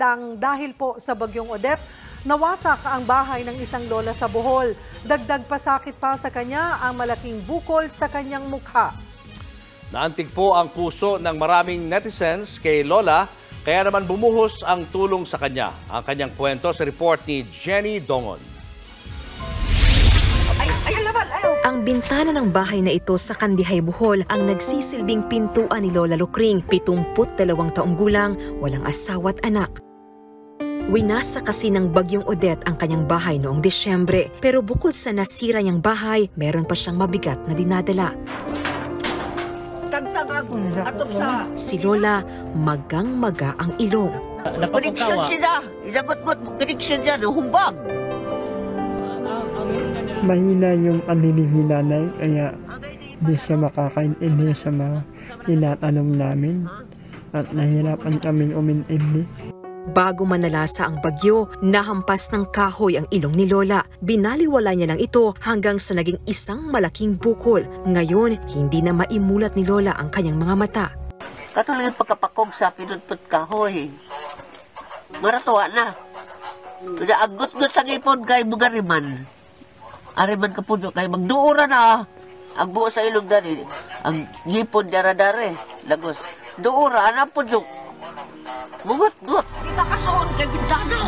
Dahil po sa bagyong Odette, nawasak ang bahay ng isang lola sa Bohol. Dagdag pasakit pa sa kanya ang malaking bukol sa kanyang mukha. Naantig po ang puso ng maraming netizens kay Lola, kaya naman bumuhos ang tulong sa kanya. Ang kanyang kwento sa report ni Jenny Dongon. Ang bintana ng bahay na ito sa Kandihay, Bohol ang nagsisilbing pintuan ni Lola Locring, 72 taong gulang, walang asawa't anak. Winasa kasi ng bagyong Odette ang kanyang bahay noong Disyembre, pero bukod sa nasira niyang bahay, meron pa siyang mabigat na dinadala. Si Lola, magang-maga ang ilong. Koniksyon siya, isabot-bot, koniksyon siya, humbag. Mahina yung kanilang hinanay, kaya hindi siya makakain, hindi siya inatanong namin at nahirapan kaming umintindi. Bago manalasa ang bagyo, nahampas ng kahoy ang ilong ni Lola. Binaliwala niya lang ito hanggang sa naging isang malaking bukol. Ngayon, hindi na maimulat ni Lola ang kanyang mga mata. Katuloy ang pagkapakog sa pinunput kahoy. Maratuwa na. Agot-got sa ngipon kay Bugariman. Ariman kapundo kay magduura na ang buo sa ilog dali ang ngipon dara-dare lagos duura na pudyo bugot-got kita kasuon kay bintana.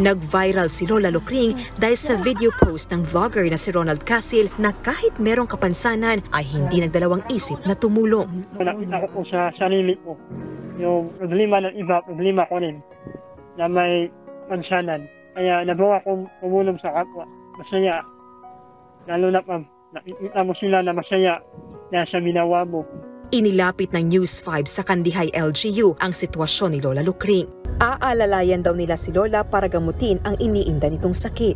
Nag-viral si Lola Locring dahil sa video post ng vlogger na si Ronald Cassil na kahit merong kapansanan ay hindi nagdalawang isip na tumulong. Nakita ko po sa sarili ko yung problema ng iba, problema ko rin na may pansanan, kaya nabawa kong tumulong sa kapwa. Masaya. Lalo na pa, nakikita mo sila na masaya na sa ginawa mo. Inilapit ng News 5 sa Kandihay LGU ang sitwasyon ni Lola Locring. Aalalayan daw nila si Lola para gamutin ang iniinda nitong sakit.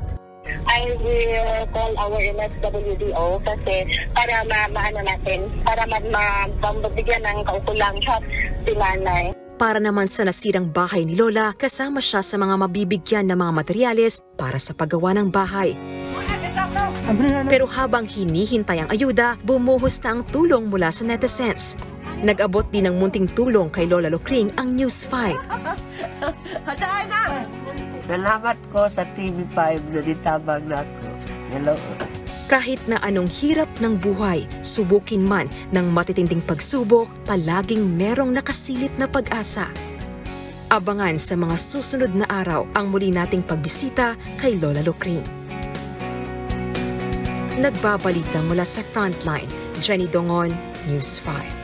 I will call our MSWDO kasi para maano natin, para mabigyan ng kaukulang help si nanay. Para naman sa nasirang bahay ni Lola, kasama siya sa mga mabibigyan ng mga materyales para sa paggawa ng bahay. Pero habang hinihintay ang ayuda, bumuhos na ang tulong mula sa netizens. Nag-abot din ng munting tulong kay Lola Locring ang News 5. Salamat ko sa TV5 na ditabang nako. Hello. Kahit na anong hirap ng buhay, subukin man ng matitinding pagsubok, palaging merong nakasilip na pag-asa. Abangan sa mga susunod na araw ang muli nating pagbisita kay Lola Locring. Nagbabalita mula sa Frontline, Jenny Dongon, News 5.